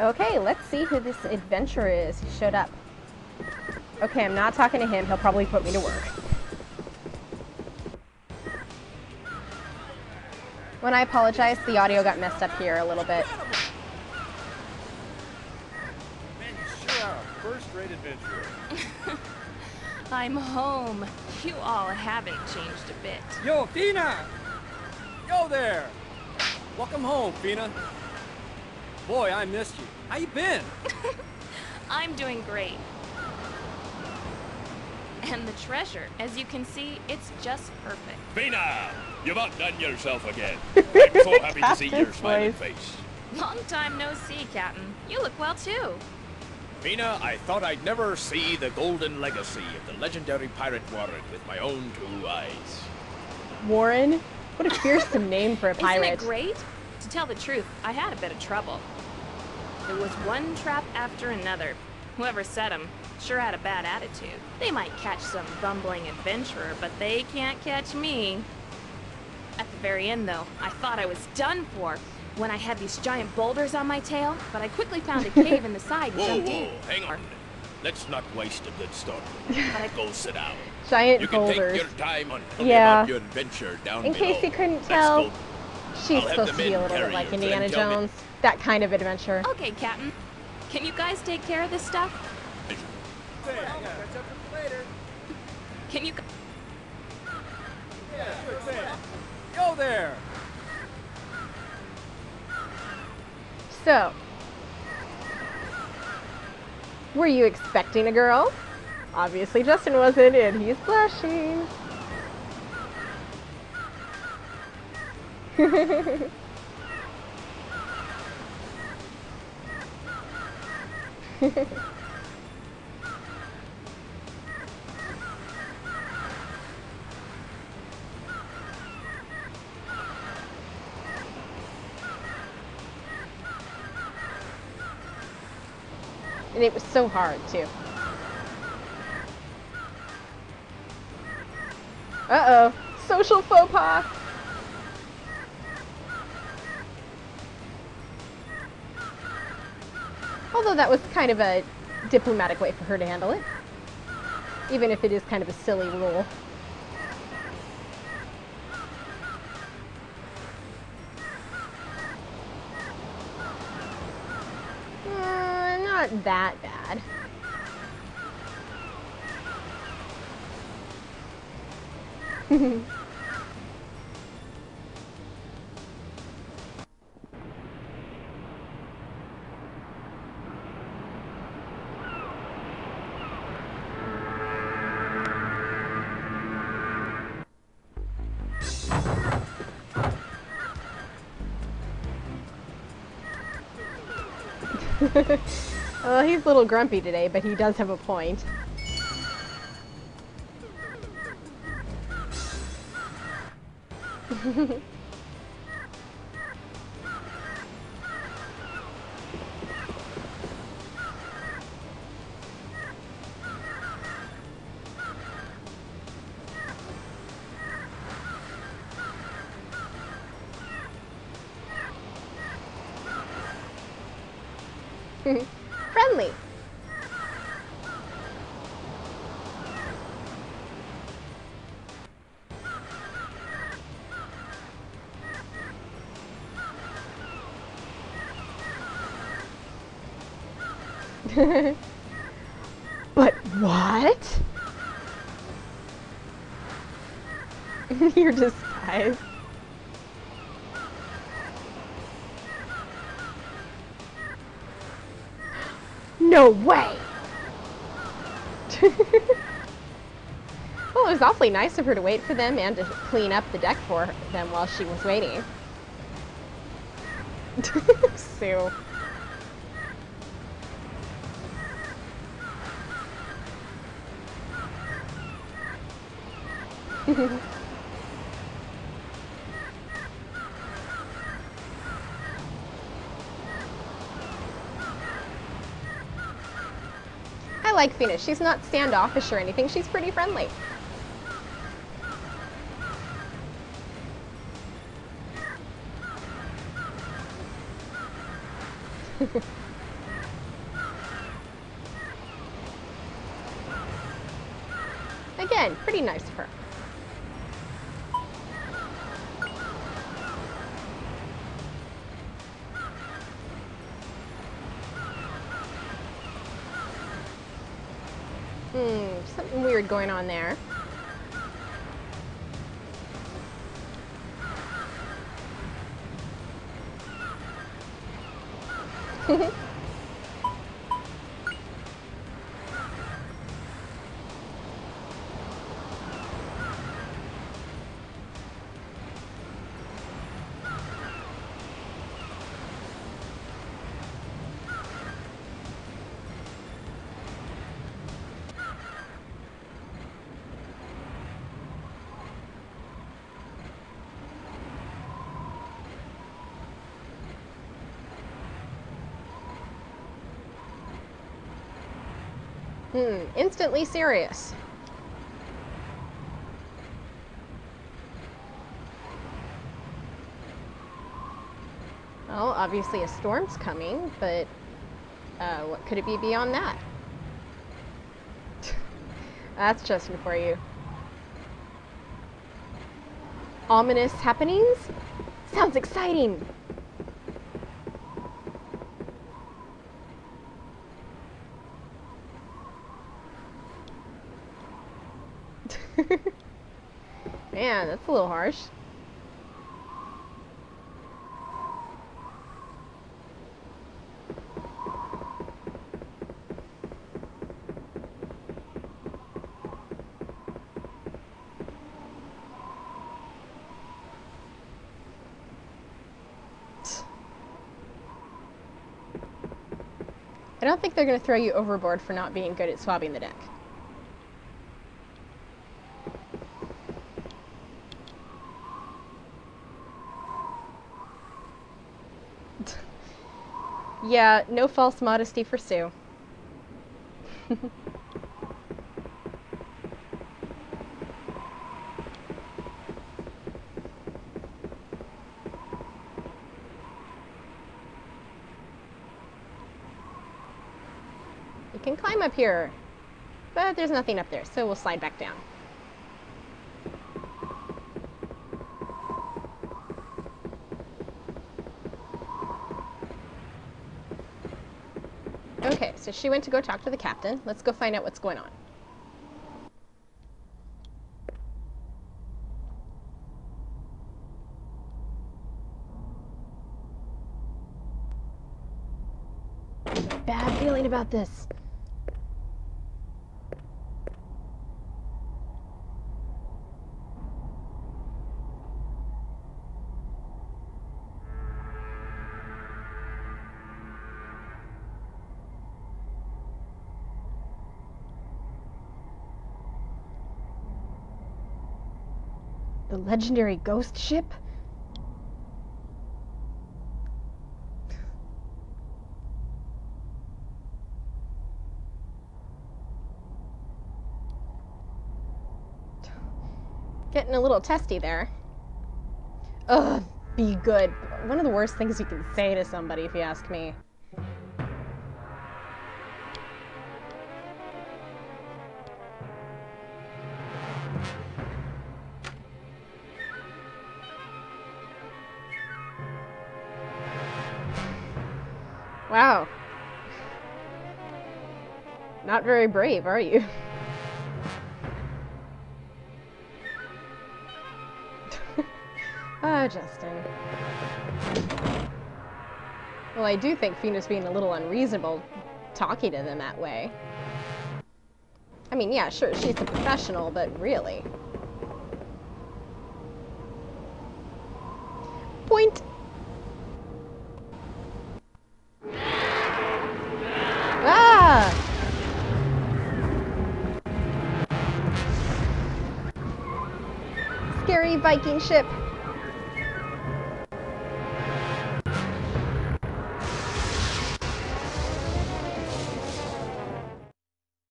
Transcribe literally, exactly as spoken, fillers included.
Okay, let's see who this adventurer is. He showed up. Okay, I'm not talking to him. He'll probably put me to work. When I apologize, the audio got messed up here a little bit. Man, you sure are a first-rate adventurer. I'm home. You all haven't changed a bit. Yo, Feena! Yo there! Welcome home, Feena. Boy, I missed you. How you been? I'm doing great. And the treasure, as you can see, it's just perfect. Feena! You've outdone yourself again. I'm so happy to see your smiling face. Long time no see, Captain. You look well, too. Feena, I thought I'd never see the golden legacy of the legendary pirate Warren with my own two eyes. Warren? What a fearsome name for a pirate. Isn't it great? To tell the truth, I had a bit of trouble. There was one trap after another. Whoever set them sure had a bad attitude. They might catch some bumbling adventurer, but they can't catch me. At the very end, though, I thought I was done for when I had these giant boulders on my tail, but I quickly found a cave in the side and jumped in. Whoa, whoa, hang on. Let's not waste a good story. Go sit down. Giant you can boulders. Take your time on yeah. Your adventure down in below. Case you couldn't tell, she's I'll supposed to be a little bit like Indiana Jones. That kind of adventure. Okay, Captain. Can you guys take care of this stuff? Can you? Go there. So, were you expecting a girl? Obviously, Justin wasn't, and he's blushing. And it was so hard, too. Uh-oh. Social faux pas. Although that was kind of a diplomatic way for her to handle it. Even if it is kind of a silly rule. Not that bad. Well, he's a little grumpy today, but he does have a point. Friendly. But what? You're disguised. No way! Well, it was awfully nice of her to wait for them and to clean up the deck for them while she was waiting. Sue. I like Feena. She's not standoffish or anything. She's pretty friendly. Again, pretty nice of her. Hmm, something weird going on there. Hmm, instantly serious. Well, obviously a storm's coming, but uh, what could it be beyond that? That's Justin for you. Ominous happenings? Sounds exciting! Man, that's a little harsh. I don't think they're going to throw you overboard for not being good at swabbing the deck. Yeah, no false modesty for Sue. You can climb up here, but there's nothing up there, so we'll slide back down. So she went to go talk to the captain. Let's go find out what's going on. Bad feeling about this. The legendary ghost ship? Getting a little testy there. Ugh, be good. One of the worst things you can say to somebody, if you ask me. Wow. Not very brave, are you? Ah, Justin. Well, I do think Feena's being a little unreasonable talking to them that way. I mean, yeah, sure, she's a professional, but really. Point. Viking ship.